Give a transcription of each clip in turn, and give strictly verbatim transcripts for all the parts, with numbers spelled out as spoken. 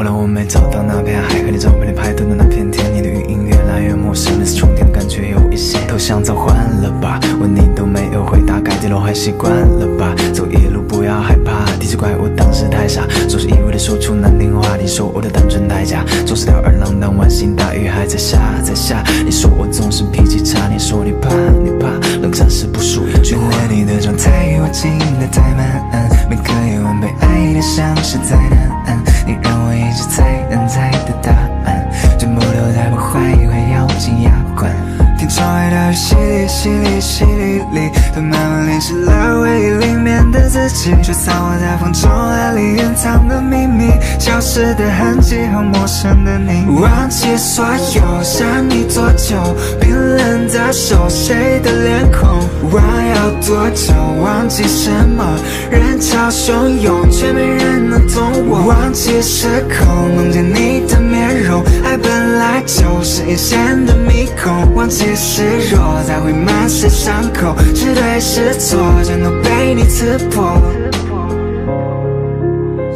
后来我没找到那片海，和你照片里拍的那片天。你的语音越来越陌生，每次充电的感觉有一些都想早换了吧。问你都没有回答，改掉了还习惯了吧。走夜路不要害怕，第一次怪我当时太傻，总是一味的说出难听话。你说我的单纯太假，总是吊儿郎当，晚星大雨还在下在下。你说我总是脾气差，你说你怕你怕，冷战是不属于一句话。原来你的状态我进得太慢，每个夜晚被爱的像是灾难。你让我一直猜难猜的答案，这木头太不坏会咬紧牙关。听窗外的雨淅沥淅沥淅沥沥，都慢慢淋湿了回忆里面的自己。吹散我在风中海里隐藏的秘密，消失的痕迹和陌生的你。忘记所有，想你多久？冰冷的手，谁的脸孔？忘要多久？忘记什么？人潮汹涌，却没人能懂我。忘记时空，梦见你的面容，爱本来就是隐现的迷宫。忘记示弱，才会满是伤口。是对是错，全都被你刺破。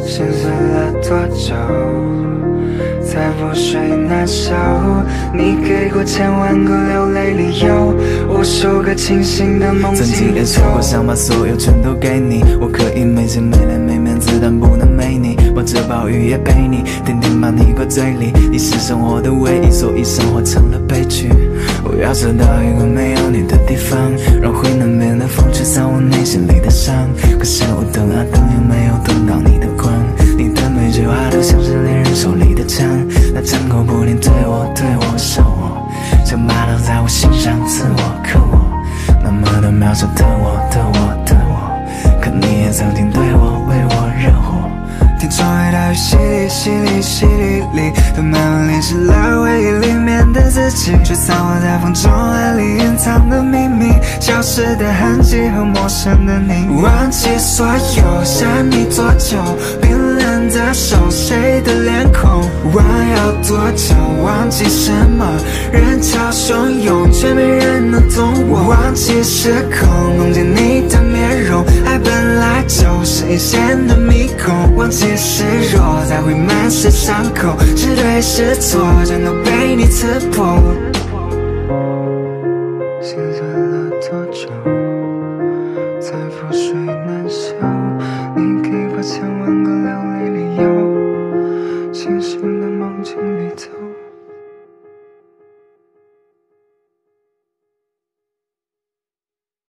心碎了多久？才覆水难收，你给过千万个流泪理由，无数个清醒的梦境。曾经也说过想把所有全都给你，我可以没钱没脸没面子，但不能没你。冒着暴雨也陪你，天天把你挂嘴里。你是生活的唯一，所以生活成了悲剧。我要找到一个没有你的地方，让回南边的风吹散我内心里的伤。可是我等啊等，也没有等到你的光。你的每句话都像是猎人手里的枪，那枪口不停对我对我射我，像马刀在我心上刺我刻我。那么多渺小的我的我的我，可你也曾经对我为我热火。听窗外的雨淅沥淅沥淅沥沥，都慢慢淋湿了回忆里面的自己。吹散我在风中海里隐藏的秘密，消失的痕迹和陌生的你。忘记所有，想你多久？冰冷的手，谁的脸孔？忘要多久？忘记什么？人潮汹涌，却没人能懂我。忘记时空，梦见你的面容，爱本来就是隐现的迷宫。忘记示弱，才会满是伤口。是对是错，全都被你刺破。心碎了多久？才覆水难收。你。